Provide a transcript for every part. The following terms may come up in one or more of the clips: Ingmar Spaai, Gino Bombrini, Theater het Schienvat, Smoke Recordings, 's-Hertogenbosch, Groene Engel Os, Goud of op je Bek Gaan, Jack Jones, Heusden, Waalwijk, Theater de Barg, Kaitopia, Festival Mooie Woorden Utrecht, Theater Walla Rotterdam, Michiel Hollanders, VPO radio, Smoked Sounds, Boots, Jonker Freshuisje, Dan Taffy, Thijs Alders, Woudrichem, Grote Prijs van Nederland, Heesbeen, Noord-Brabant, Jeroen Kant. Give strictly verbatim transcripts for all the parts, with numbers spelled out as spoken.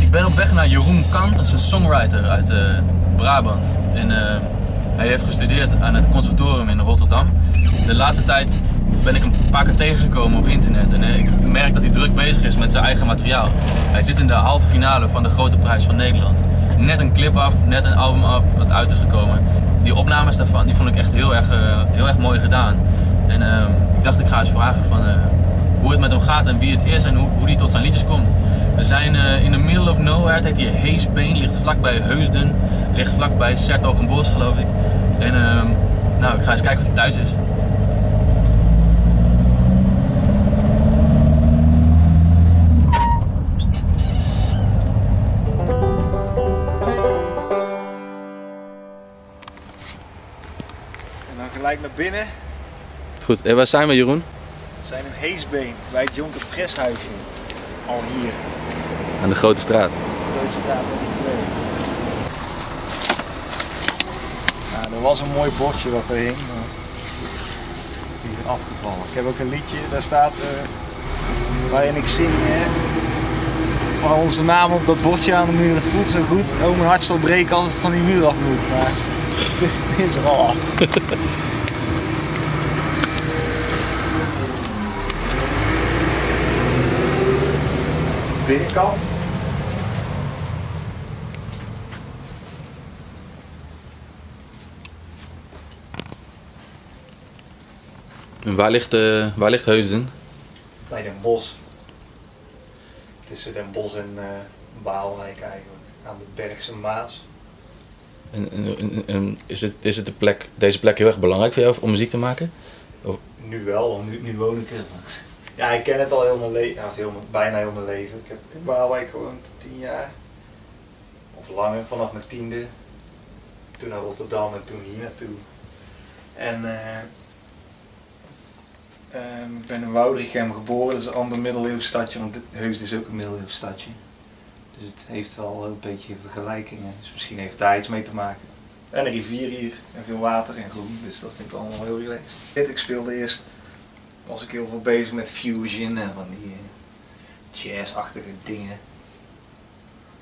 Ik ben op weg naar Jeroen Kant, dat is een songwriter uit uh, Brabant. En, uh, hij heeft gestudeerd aan het conservatorium in Rotterdam. De laatste tijd ben ik hem een paar keer tegengekomen op internet en uh, ik merk dat hij druk bezig is met zijn eigen materiaal. Hij zit in de halve finale van de Grote Prijs van Nederland. Net een clip af, net een album af dat uit is gekomen. Die opnames daarvan, die vond ik echt heel erg, uh, heel erg mooi gedaan. En uh, ik dacht, ik ga eens vragen van, uh, hoe het met hem gaat en wie het is en hoe, hoe die tot zijn liedjes komt. We zijn uh, in the middle of nowhere, het heet hier Heesbeen, ligt vlakbij Heusden, ligt vlakbij s-Hertogenbosch geloof ik. En uh, nou, ik ga eens kijken of hij thuis is. En dan gelijk naar binnen. Goed, en waar zijn we, Jeroen? We zijn in Heesbeen, bij het Jonker Freshuisje. Al hier. Aan de Grote Straat. De Grote Straat, nummer twee. Nou, er was een mooi bordje dat er hing, maar die is afgevallen. Ik heb ook een liedje, daar staat uh, waarin ik zing. Hè. Maar onze naam op dat bordje aan de muur, dat voelt zo goed. Oh, mijn hart zal breken als het van die muur af moet. Maar dit is er al af. Binnenkant. En waar ligt, uh, waar ligt Heusden? Bij Den Bosch. Tussen Den Bosch en uh, Waalwijk eigenlijk. Aan de Bergse Maas. En, en, en is, het, is het de plek, deze plek heel erg belangrijk voor jou om muziek te maken? Of? Nu wel, want nu, nu woon ik er. Ja, ik ken het al heel mijn leven, nou, heel, bijna heel mijn leven. Ik heb in Waalwijk gewoond tien jaar. Of langer, vanaf mijn tiende. Toen naar Rotterdam en toen hier naartoe. En uh, um, ik ben in Woudrichem geboren, dat is een ander middeleeuws stadje, want Heusden is ook een middeleeuws stadje. Dus het heeft wel een beetje vergelijkingen, dus misschien heeft daar iets mee te maken. En een rivier hier, en veel water en groen, dus dat vind ik allemaal heel relaxed. Ik speelde eerst. Was ik heel veel bezig met fusion en van die uh, jazzachtige dingen.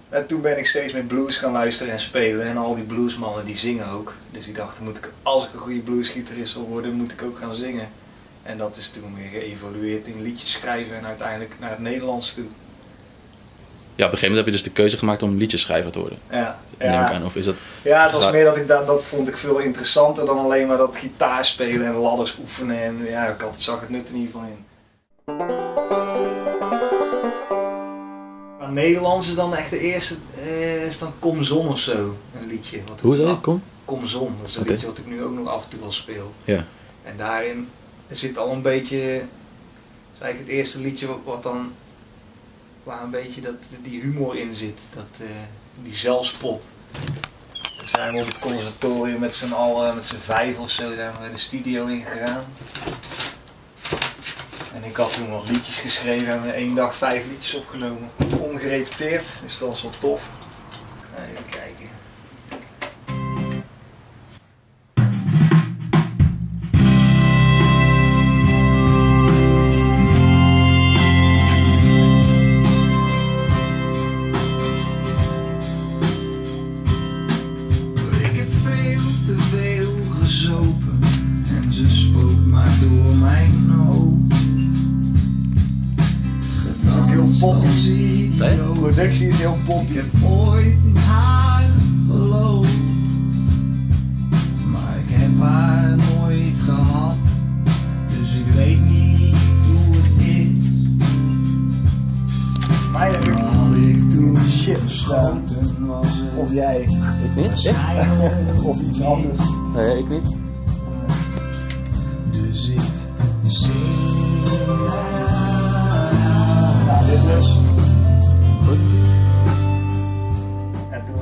En toen ben ik steeds meer blues gaan luisteren en spelen en al die bluesmannen die zingen ook. Dus ik dacht, moet ik, als ik een goede bluesgitarist wil worden, moet ik ook gaan zingen. En dat is toen weer geëvolueerd in liedjes schrijven en uiteindelijk naar het Nederlands toe. Ja, op een gegeven moment heb je dus de keuze gemaakt om liedjesschrijver te worden. Ja, ja. Aan, of is dat... ja, het was meer dat ik dat, dat vond ik veel interessanter dan alleen maar dat gitaar spelen en ladders oefenen. En ja, ik had, zag het nut in ieder geval in. Maar Nederlands is dan echt de eerste, eh, is dan Kom Zon of zo, een liedje. Wat Hoe zei je? Kom? Kom Zon, dat is een okay. liedje wat ik nu ook nog af en toe wel speel. Ja. En daarin zit al een beetje, dat is eigenlijk het eerste liedje wat, wat dan... waar een beetje dat, die humor in zit, dat, uh, die zelfspot. Dan zijn we op het conservatorium met z'n allen, met z'n vijf of zo, zijn we de studio ingegaan. En ik had toen wat liedjes geschreven en we één dag vijf liedjes opgenomen. Ongerepeteerd, dus dat was wel tof. Even kijken. Productie is heel poppy. Ik heb ooit in haar geloofd, maar ik heb haar nooit gehad, dus ik weet niet hoe het is. Maar had ik toen shit besloten, of jij, ik niet, of iets anders. Nee, ik niet. Dus ik zing. Nou, dit is.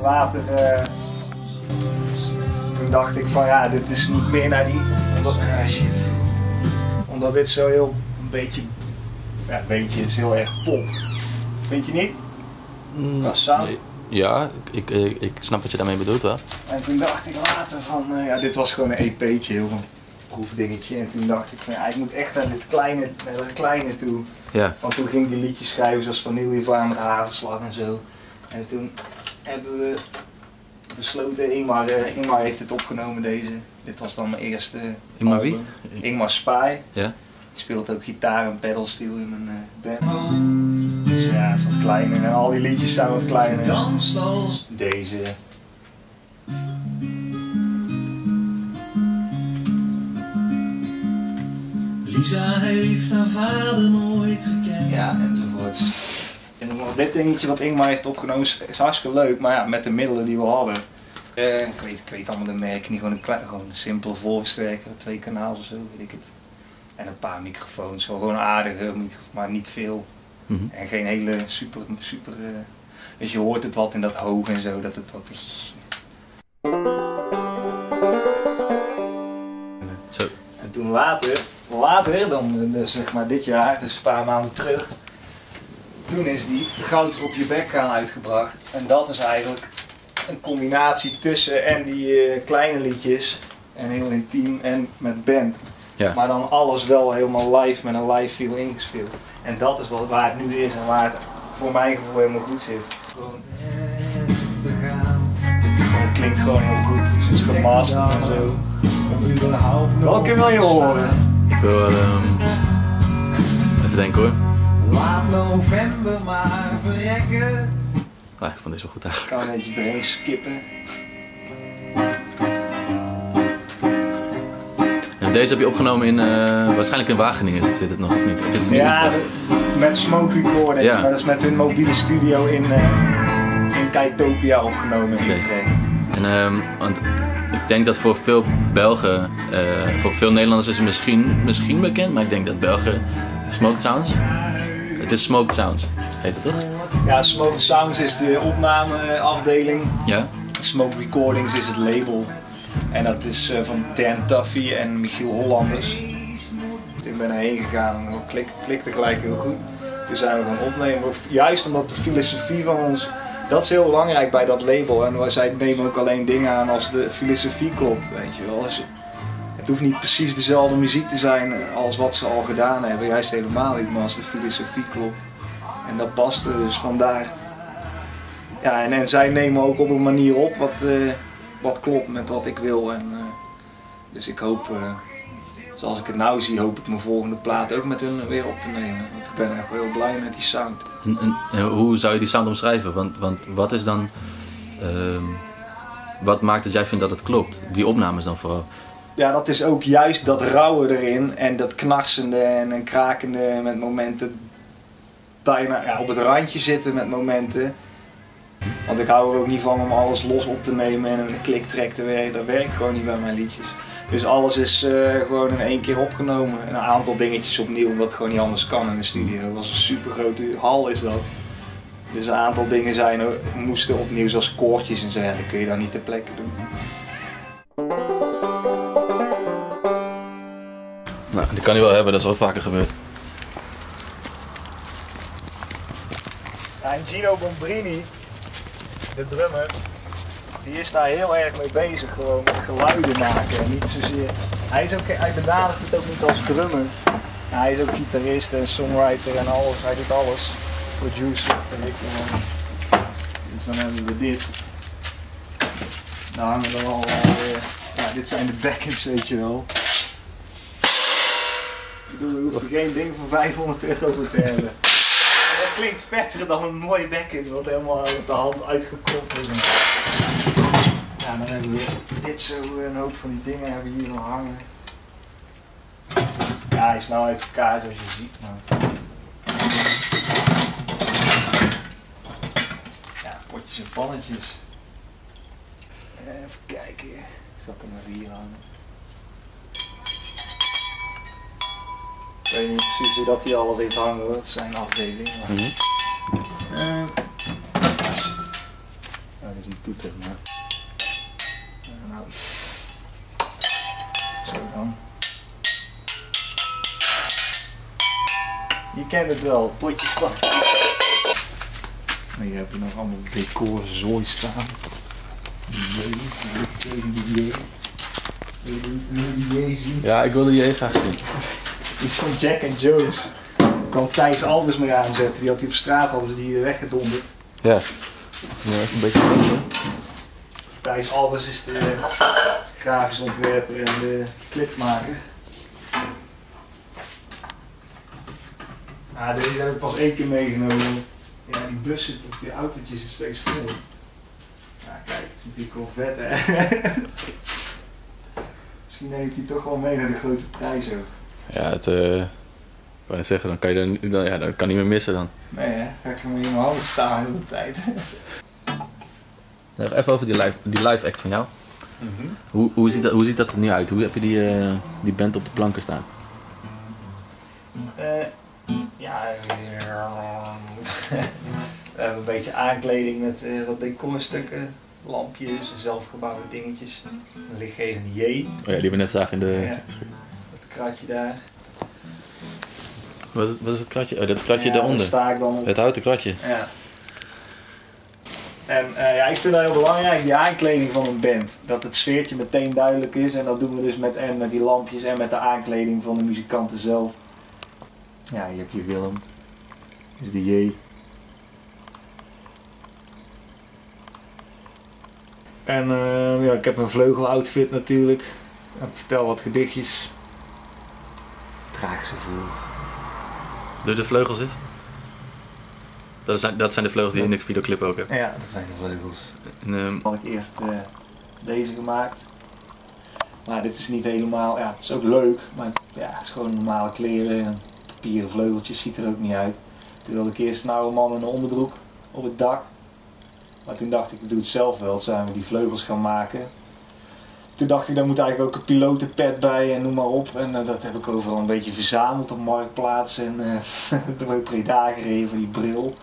Later, uh, toen dacht ik van ja, dit is niet meer naar die, omdat, ah, shit. Omdat dit zo heel, een beetje, ja, een beetje is heel erg pop. Vind je niet? Kassa? Nee, ja, ik, ik, ik snap wat je daarmee bedoelt wel. En toen dacht ik later van, uh, ja, dit was gewoon een E P'tje, heel veel proefdingetje. En toen dacht ik van ja, ik moet echt naar dit kleine, naar dat kleine toe. Ja. Want toen ging ik die liedjes schrijven zoals Vanille Vlaanderen Havenslag en zo. En toen hebben we besloten, Ingmar, uh, Ingmar heeft het opgenomen deze. Dit was dan mijn eerste Ingmar album. Wie? Ingmar Spaai. Ja. Die speelt ook gitaar en pedalsteel in mijn uh, band. Dus ja, het is wat kleiner en al die liedjes zijn wat kleiner. Deze. Lisa heeft haar vader nooit gekend. Ja, enzovoort. En dit dingetje wat Ingmar heeft opgenomen is, is hartstikke leuk, maar ja, met de middelen die we hadden. Uh, ik, weet, ik weet allemaal de merken niet, gewoon een, gewoon een simpele voorversterker, twee kanaals of zo, weet ik het. En een paar microfoons, wel gewoon aardige, maar niet veel. Mm-hmm. En geen hele super, super... Uh, dus je hoort het wat in dat hoog en zo, dat het wat... Zo. En toen later, later dan, dus zeg maar dit jaar, dus een paar maanden terug, toen is die Goud op je bek gaan uitgebracht. En dat is eigenlijk een combinatie tussen en die uh, kleine liedjes, en heel intiem, en met band. Ja. Maar dan alles wel helemaal live, met een live feel ingespeeld. En dat is wat, waar het nu is en waar het voor mijn gevoel helemaal goed zit. Gewoon het klinkt gewoon heel goed, dus het is gemasterd en zo. Welke wil je horen? Ik wil um... even denken hoor. Laat november maar verrekken. Ah, ik vond dit wel goed eigenlijk. Ik kan netjes erheen skippen. Deze heb je opgenomen in, uh, waarschijnlijk in Wageningen zit het nog, of niet? Of het ja, met Smoke Recordings, ja. Maar dat is met hun mobiele studio in, uh, in Kaitopia opgenomen in Utrecht. Okay. En, um, want ik denk dat voor veel Belgen, uh, voor veel Nederlanders is het misschien, misschien bekend, maar ik denk dat Belgen Smoked Sounds, het is Smoked Sounds, heet het toch? Ja, Smoked Sounds is de opnameafdeling, ja. Smoke Recordings is het label. En dat is van Dan Taffy en Michiel Hollanders. Ik ben erheen gegaan en dat klik, klikte gelijk heel goed. Toen zijn we gaan opnemen, juist omdat de filosofie van ons... Dat is heel belangrijk bij dat label. En zij nemen ook alleen dingen aan als de filosofie klopt, weet je wel. Dus het hoeft niet precies dezelfde muziek te zijn als wat ze al gedaan hebben. Juist helemaal niet, maar als de filosofie klopt. En dat paste dus vandaar. Ja, en, en zij nemen ook op een manier op wat... Uh, wat klopt met wat ik wil. En, uh, dus ik hoop, uh, zoals ik het nou zie, hoop ik mijn volgende plaat ook met hun weer op te nemen. Want ik ben echt heel blij met die sound. En, en, en hoe zou je die sound omschrijven? Want, want wat is dan, uh, wat maakt dat jij vindt dat het klopt? Die opnames dan vooral? Ja, dat is ook juist dat rauwe erin en dat knarsende en, en krakende met momenten. Bijna ja, op het randje zitten met momenten. Want ik hou er ook niet van om alles los op te nemen en een kliktrek te werken. Dat werkt gewoon niet bij mijn liedjes. Dus alles is uh, gewoon in één keer opgenomen. En een aantal dingetjes opnieuw, omdat het gewoon niet anders kan in de studio. Het was een super grote hal is dat. Dus een aantal dingen zijn, moesten opnieuw, zoals koortjes en zo. Ja, dat kun je dan niet ter plekke doen. Nou, die kan hij wel hebben, dat is wel vaker gebeurd. Ja, en Gino Bombrini, de drummer, die is daar heel erg mee bezig, gewoon met geluiden maken en niet zozeer... Hij, is ook, hij benadert het ook niet als drummer. Ja, hij is ook gitarist en songwriter en alles, hij doet alles. Producer, producer. Dus dan hebben we dit. Dan hangen we er al... Uh, ja, dit zijn de backends, weet je wel. Ik bedoel, we hoeven geen ding voor vijfhonderd euro te hebben. Dat klinkt vetter dan een mooie backing, wat helemaal met de hand uitgekopt is. Ja, dan hebben we dit zo, een hoop van die dingen hebben hier nog hangen. Ja, hij is nou uit elkaar zoals je ziet. Maar... Ja, potjes en pannetjes. Even kijken, zal ik hem even hier hangen. Ik weet niet precies hoe dat hij alles heeft hangen hoor, het zijn afdelingen. Maar... Mm-hmm. uh, nou, dat is een toeter, maar... Uh, nou. Zo dan. Je kent het wel, potjes plakken. Hier hebben we nog allemaal decor zooi staan. Nee, nee, nee, nee. Je wil die J zien? Ja, ik wil de J graag zien. Die is van Jack Jones. Ik kwam Thijs Alders mee aanzetten. Die had hij op straat, anders is die weer weggedonderd. Ja. Ja, even een beetje denken. Thijs Alders is de uh, grafisch ontwerper en de clipmaker. Ah, deze heb ik pas één keer meegenomen. Want, ja, die bussen of die autootjes is steeds vol. Ja, kijk, het is natuurlijk wel vet, hè. Misschien neemt hij toch wel mee naar de grote prijs ook. Ja, het, uh, ik wou net zeggen, dan kan je dan, dan, ja, dan kan niet meer missen dan. Nee, hè? Ga ik hem in mijn handen staan de hele tijd. Even over die live, die live act van jou. Mm-hmm. hoe, hoe, ziet dat, hoe ziet dat er nu uit? Hoe heb je die, uh, die band op de planken staan? Uh, ja, we hebben een beetje aankleding met uh, wat decorstukken, lampjes en zelfgebouwde dingetjes. Een lichtgevende J. Oh ja, die we net zagen in de... Ja. Het kratje daar. Wat is, wat is het kratje? Oh, dat kratje ja, daaronder. Dat sta ik dan op. Het houten kratje. Ja. En uh, ja, ik vind dat heel belangrijk, die aankleding van een band. Dat het sfeertje meteen duidelijk is en dat doen we dus met, en met die lampjes en met de aankleding van de muzikanten zelf. Ja, je hebt hier Willem. Dat is de J. En uh, ja, ik heb een vleugeloutfit natuurlijk. Ik vertel wat gedichtjes. Draag ze voor. Doe de vleugels eens? Dat zijn, dat zijn de vleugels die je in de videoclip ook hebt. Ja, dat zijn de vleugels. En, um... had ik eerst uh, deze gemaakt. Maar dit is niet helemaal, ja, het is ook leuk, maar ja, het is gewoon normale kleren en papieren vleugeltjes, ziet er ook niet uit. Toen had ik eerst een oude man in een onderbroek op het dak. Maar toen dacht ik, we doen het zelf wel, zijn we die vleugels gaan maken. Toen dacht ik, daar moet eigenlijk ook een pilotenpad bij en noem maar op. En uh, dat heb ik overal een beetje verzameld op Marktplaats en uh, door Preda gereden voor die bril.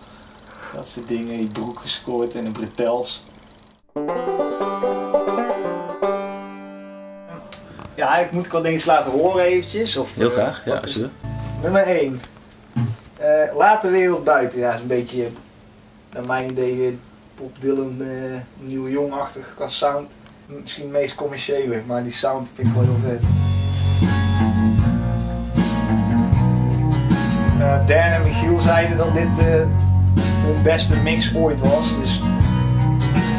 Dat soort dingen, die broek gescoord en de bretels. Ja, ik moet ik wat eens laten horen eventjes. Of, Heel graag, uh, ja. Is... Nummer één. Uh, laat de wereld buiten. Ja, dat is een beetje, naar mijn idee, Bob Dylan, uh, Neil Young-achtig qua sound. Misschien het meest commerciële, maar die sound vind ik wel heel vet. Uh, Dan en Michiel zeiden dat dit uh, hun beste mix ooit was, dus...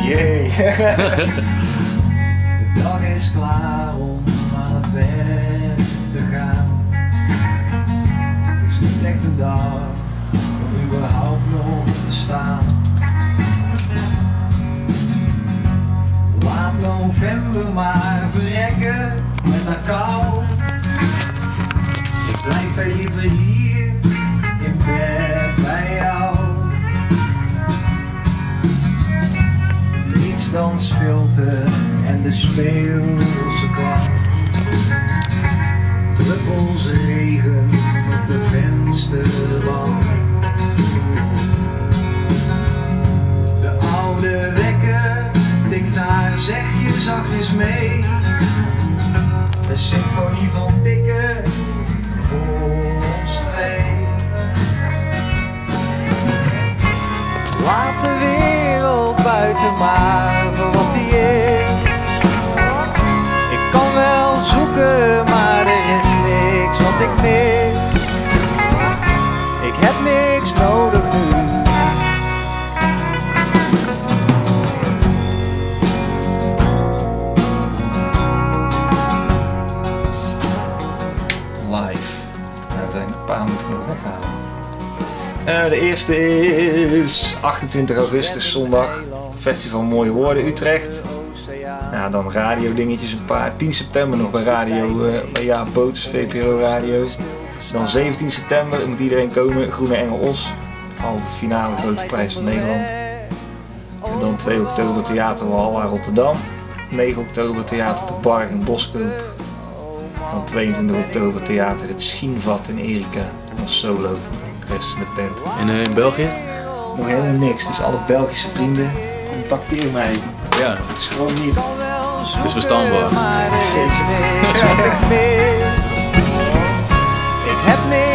Jee! Yeah. De dag is klaar om aan het werk te gaan. Het is niet echt een dag om überhaupt nog te staan. Laat november maar verrekken met haar kou. Blijf hij liever hier in bed bij jou. Niets dan stilte en de speelse klank. Druppels regen op de vensterbank. De oude wekker tikt haar, zeg je zachtjes mee. De symfonie van dikke voor ons twee. Laat de wereld buiten maar voor wat die is. Ik kan wel zoeken, maar er is niks wat ik mis. Ik heb niks nodig nu. Paar moet ik nog weghalen. Uh, de eerste is achtentwintig augustus, zondag. Festival Mooie Woorden Utrecht. Nou, dan radio dingetjes een paar. tien september nog bij radio, uh, bij ja, Boots, V P O radio. Dan zeventien september moet iedereen komen, Groene Engel Os. Halve finale Grote Prijs van Nederland. En dan twee oktober Theater Walla Rotterdam. negen oktober Theater de Barg in Boskoop. Dan tweeëntwintig oktober Theater het Schienvat in Erika als solo, de rest met band. En uh, in België? Nog helemaal niks, dus alle Belgische vrienden, contacteer mij. Ja. Het is gewoon niet. Het is verstaanbaar. Zeker. Ik heb niks.